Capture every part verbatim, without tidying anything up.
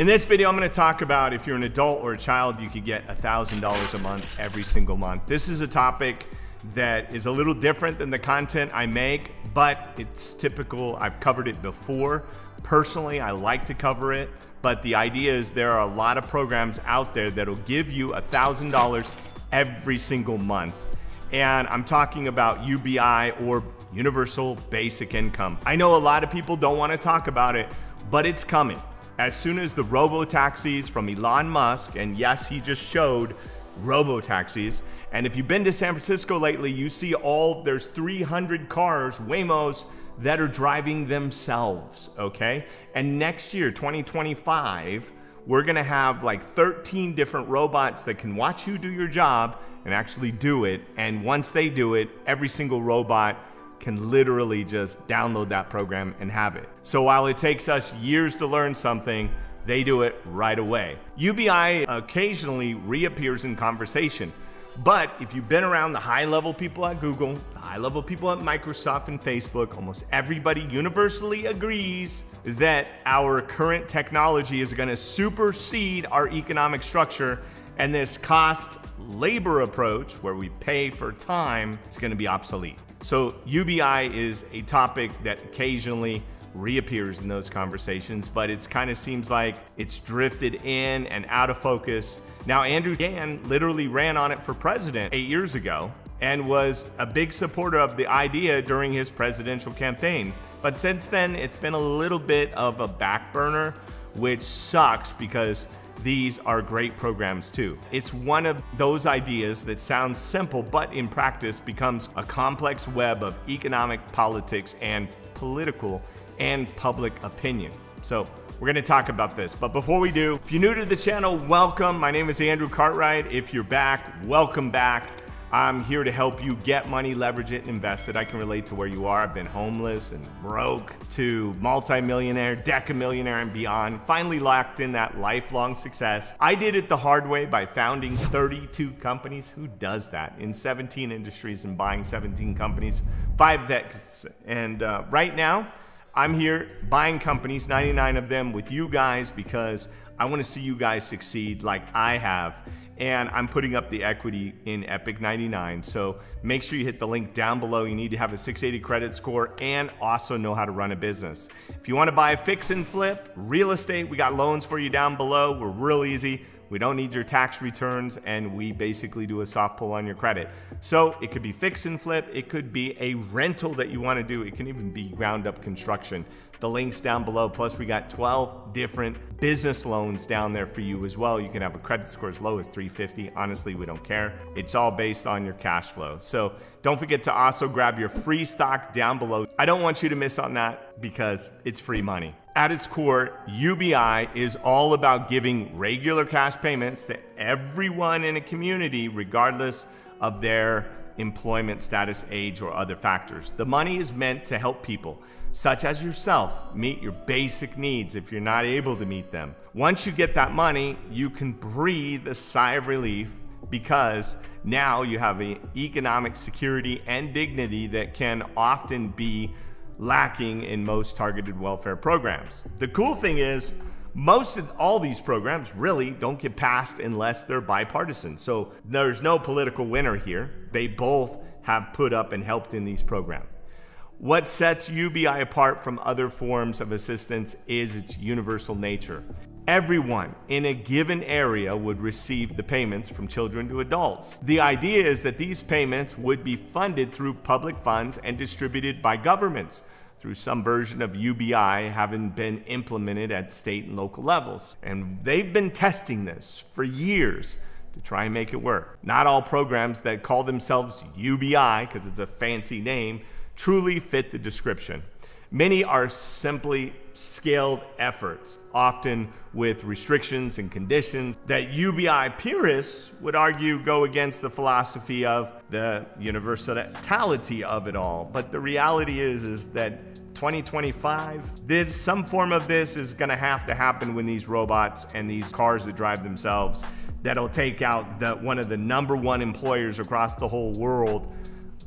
In this video, I'm gonna talk about if you're an adult or a child, you could get one thousand dollars a month every single month. This is a topic that is a little different than the content I make, but it's typical. I've covered it before. Personally, I like to cover it, but the idea is there are a lot of programs out there that'll give you one thousand dollars every single month. And I'm talking about U B I, or Universal Basic Income. I know a lot of people don't wanna talk about it, but it's coming. As soon as the robo-taxis from Elon Musk, and yes, he just showed robo-taxis, and if you've been to San Francisco lately, you see all, there's three hundred cars, Waymos, that are driving themselves, okay? And next year, twenty twenty-five, we're gonna have like thirteen different robots that can watch you do your job and actually do it. And once they do it, every single robot can literally just download that program and have it. So while it takes us years to learn something, they do it right away. U B I occasionally reappears in conversation, but if you've been around the high-level people at Google, the high-level people at Microsoft and Facebook, almost everybody universally agrees that our current technology is gonna supersede our economic structure, and this cost labor approach, where we pay for time, is gonna be obsolete. So U B I is a topic that occasionally reappears in those conversations, but it's kind of seems like it's drifted in and out of focus. Now, Andrew Yang literally ran on it for president eight years ago and was a big supporter of the idea during his presidential campaign. But since then, it's been a little bit of a back burner, which sucks because these are great programs too. It's one of those ideas that sounds simple, but in practice becomes a complex web of economic, politics, and political and public opinion. So we're gonna talk about this. But before we do, if you're new to the channel, welcome. My name is Andrew Cartwright. If you're back, welcome back. I'm here to help you get money, leverage it, and invest it. I can relate to where you are. I've been homeless and broke to multi-millionaire, decamillionaire, and beyond. Finally locked in that lifelong success. I did it the hard way by founding thirty-two companies. Who does that? In seventeen industries and buying seventeen companies, five vets. And uh, right now, I'm here buying companies, ninety-nine of them, with you guys, because I wanna see you guys succeed like I have. And I'm putting up the equity in Epic ninety-nine. So make sure you hit the link down below. You need to have a six eighty credit score and also know how to run a business. If you wanna buy a fix and flip, real estate, we got loans for you down below. We're real easy. We don't need your tax returns, and we basically do a soft pull on your credit. So it could be fix and flip, it could be a rental that you wanna do, it can even be ground up construction. The link's down below, plus we got twelve different business loans down there for you as well. You can have a credit score as low as three fifty, honestly, we don't care. It's all based on your cash flow. So don't forget to also grab your free stock down below. I don't want you to miss on that because it's free money. At its core, U B I is all about giving regular cash payments to everyone in a community, regardless of their employment status, age, or other factors. The money is meant to help people, such as yourself, meet your basic needs if you're not able to meet them. Once you get that money, you can breathe a sigh of relief because now you have an economic security and dignity that can often be lacking in most targeted welfare programs. The cool thing is, most of all these programs really don't get passed unless they're bipartisan. So there's no political winner here. They both have put up and helped in these programs. What sets U B I apart from other forms of assistance is its universal nature. Everyone in a given area would receive the payments, from children to adults. The idea is that these payments would be funded through public funds and distributed by governments through some version of U B I having been implemented at state and local levels. And they've been testing this for years to try and make it work. Not all programs that call themselves U B I, because it's a fancy name, truly fit the description. Many are simply scaled efforts, often with restrictions and conditions that U B I purists would argue go against the philosophy of the universality of it all. But the reality is, is that twenty twenty-five, there's some form of this is gonna have to happen when these robots and these cars that drive themselves, that'll take out the, one of the number one employers across the whole world,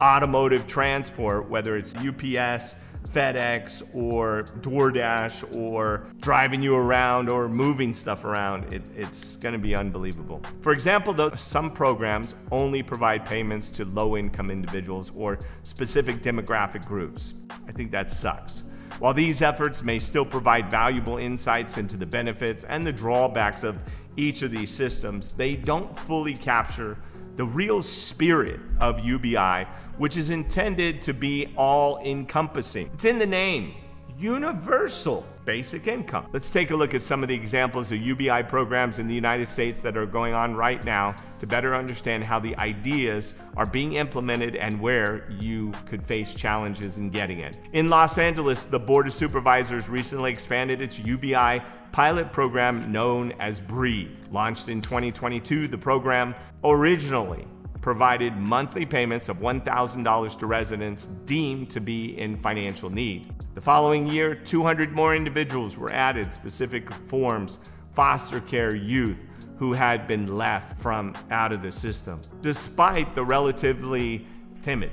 automotive transport, whether it's U P S, FedEx or DoorDash or driving you around or moving stuff around. It, it's gonna be unbelievable. For example, though, some programs only provide payments to low-income individuals or specific demographic groups. I think that sucks. While these efforts may still provide valuable insights into the benefits and the drawbacks of each of these systems, they don't fully capture the real spirit of U B I, which is intended to be all-encompassing. It's in the name, universal basic income. Let's take a look at some of the examples of U B I programs in the United States that are going on right now to better understand how the ideas are being implemented and where you could face challenges in getting it. In Los Angeles, the Board of Supervisors recently expanded its U B I pilot program known as Breathe. Launched in twenty twenty-two, the program originally provided monthly payments of one thousand dollars to residents deemed to be in financial need. The following year, two hundred more individuals were added, specific forms, foster care youth who had been left from out of the system, despite the relatively timid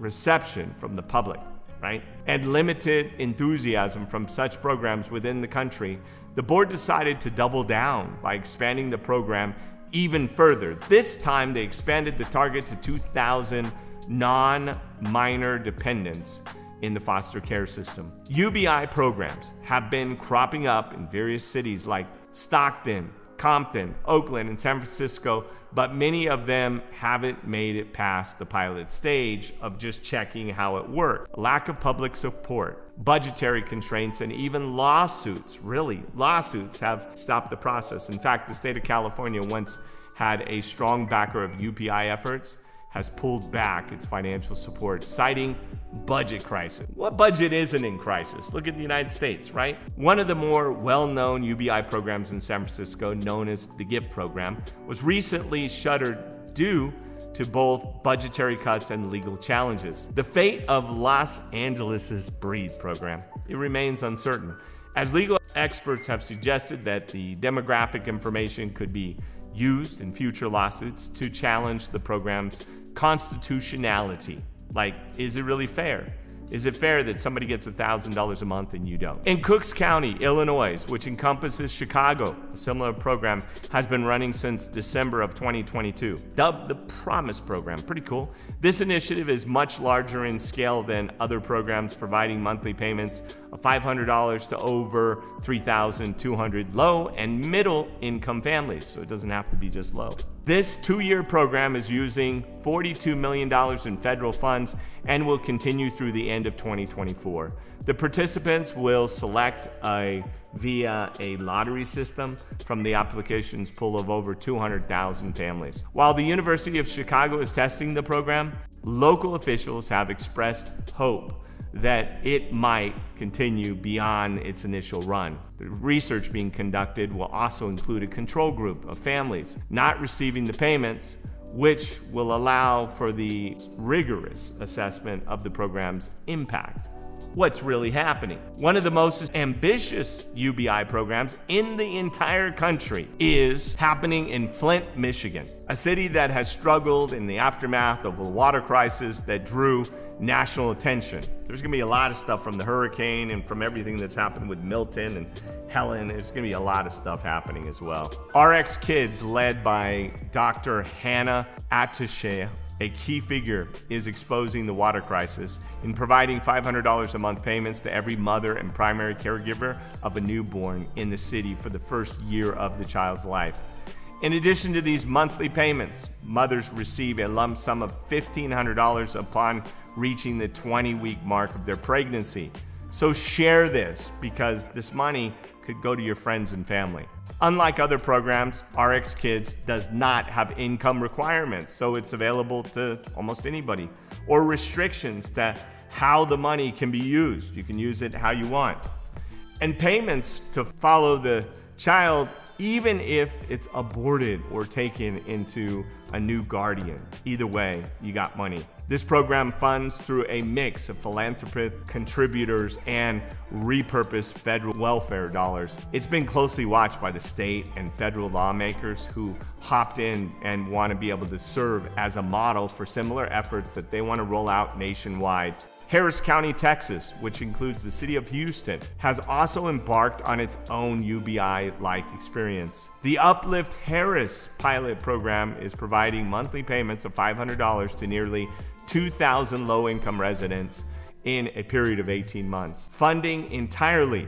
reception from the public, right? And limited enthusiasm from such programs within the country, the board decided to double down by expanding the program even further. This time they expanded the target to two thousand non-minor dependents in the foster care system. U B I programs have been cropping up in various cities like Stockton, Compton, Oakland, and San Francisco, but many of them haven't made it past the pilot stage of just checking how it worked. Lack of public support, budgetary constraints, and even lawsuits, really, lawsuits have stopped the process. In fact, the state of California, once had a strong backer of U B I efforts, has pulled back its financial support, citing budget crisis. What budget isn't in crisis? Look at the United States, right? One of the more well-known U B I programs in San Francisco, known as the Give program, was recently shuttered due to both budgetary cuts and legal challenges. The fate of Los Angeles' Breathe program, it remains uncertain, as legal experts have suggested that the demographic information could be used in future lawsuits to challenge the program's constitutionality. Like, is it really fair? Is it fair that somebody gets one thousand dollars a month and you don't? In Cooks County, Illinois, which encompasses Chicago, a similar program has been running since December of twenty twenty-two, dubbed the Promise program. Pretty cool. This initiative is much larger in scale than other programs, providing monthly payments of five hundred dollars to over three thousand two hundred low and middle income families, so it doesn't have to be just low. This two-year program is using forty-two million dollars in federal funds and will continue through the end of twenty twenty-four. The participants will select a, via a lottery system from the applications pool of over two hundred thousand families. While the University of Chicago is testing the program, local officials have expressed hope that it might continue beyond its initial run. The research being conducted will also include a control group of families not receiving the payments, which will allow for the rigorous assessment of the program's impact. What's really happening? One of the most ambitious U B I programs in the entire country is happening in Flint, Michigan, a city that has struggled in the aftermath of a water crisis that drew national attention. There's gonna be a lot of stuff from the hurricane and from everything that's happened with Milton and Helen. There's gonna be a lot of stuff happening as well. R X Kids, led by Doctor Hannah Atashia, a key figure, is exposing the water crisis in providing five hundred dollars a month payments to every mother and primary caregiver of a newborn in the city for the first year of the child's life. In addition to these monthly payments, mothers receive a lump sum of fifteen hundred dollars upon reaching the twenty week mark of their pregnancy. So share this, because this money could go to your friends and family. Unlike other programs, R X Kids does not have income requirements, so it's available to almost anybody, or restrictions to how the money can be used. You can use it how you want. And payments to follow the child, even if it's aborted or taken into a new guardian. Either way, you got money. This program funds through a mix of philanthropic contributors and repurposed federal welfare dollars. It's been closely watched by the state and federal lawmakers who hopped in and want to be able to serve as a model for similar efforts that they want to roll out nationwide. Harris County, Texas, which includes the city of Houston, has also embarked on its own U B I-like experience. The Uplift Harris pilot program is providing monthly payments of five hundred dollars to nearly two thousand low-income residents in a period of eighteen months, funding entirely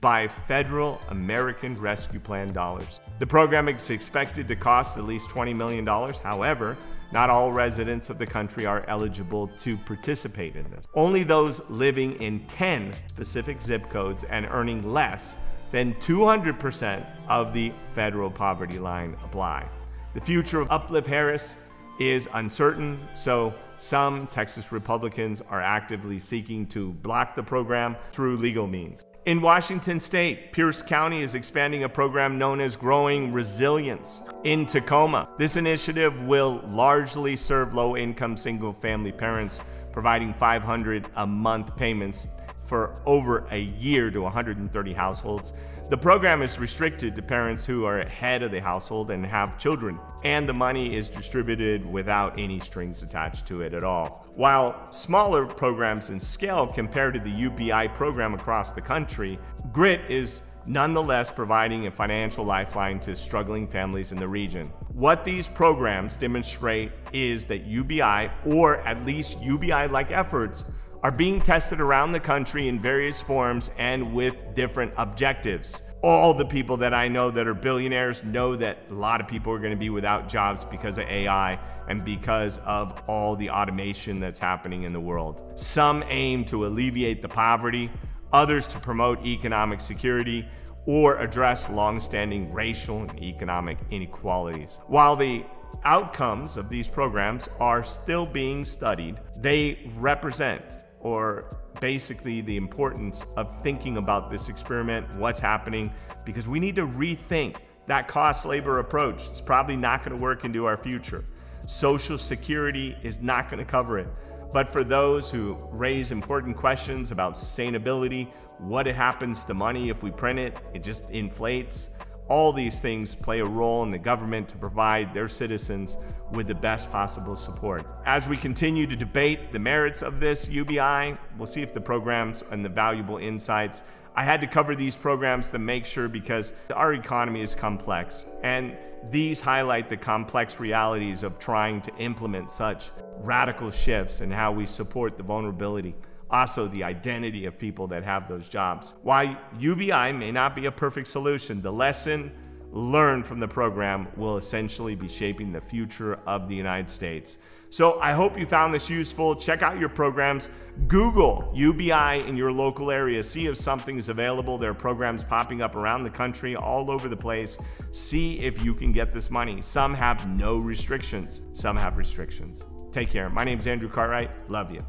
by federal American Rescue Plan dollars. The program is expected to cost at least twenty million dollars. However, not all residents of the country are eligible to participate in this. Only those living in ten specific zip codes and earning less than two hundred percent of the federal poverty line apply. The future of Uplift Harris is uncertain, so some Texas Republicans are actively seeking to block the program through legal means. In Washington State, Pierce County is expanding a program known as Growing Resilience in Tacoma. This initiative will largely serve low-income single-family parents, providing five hundred dollars a month payments for over a year to one hundred thirty households. The program is restricted to parents who are head of the household and have children, and the money is distributed without any strings attached to it at all. While smaller programs in scale compared to the U B I program across the country, GRIT is nonetheless providing a financial lifeline to struggling families in the region. What these programs demonstrate is that U B I, or at least U B I-like efforts, are being tested around the country in various forms and with different objectives. All the people that I know that are billionaires know that a lot of people are gonna be without jobs because of A I and because of all the automation that's happening in the world. Some aim to alleviate the poverty, others to promote economic security, or address long-standing racial and economic inequalities. While the outcomes of these programs are still being studied, they represent or basically the importance of thinking about this experiment, what's happening, because we need to rethink that cost labor approach. It's probably not gonna work into our future. Social Security is not gonna cover it. But for those who raise important questions about sustainability, what happens to money if we print it, it just inflates. All these things play a role in the government to provide their citizens with the best possible support. As we continue to debate the merits of this U B I, we'll see if the programs and the valuable insights. I had to cover these programs to make sure because our economy is complex, and these highlight the complex realities of trying to implement such radical shifts and how we support the vulnerability. Also, the identity of people that have those jobs. While U B I may not be a perfect solution, the lesson learned from the program will essentially be shaping the future of the United States. So I hope you found this useful. Check out your programs. Google U B I in your local area. See if something's available. There are programs popping up around the country, all over the place. See if you can get this money. Some have no restrictions. Some have restrictions. Take care. My name's Andrew Cartwright. Love you.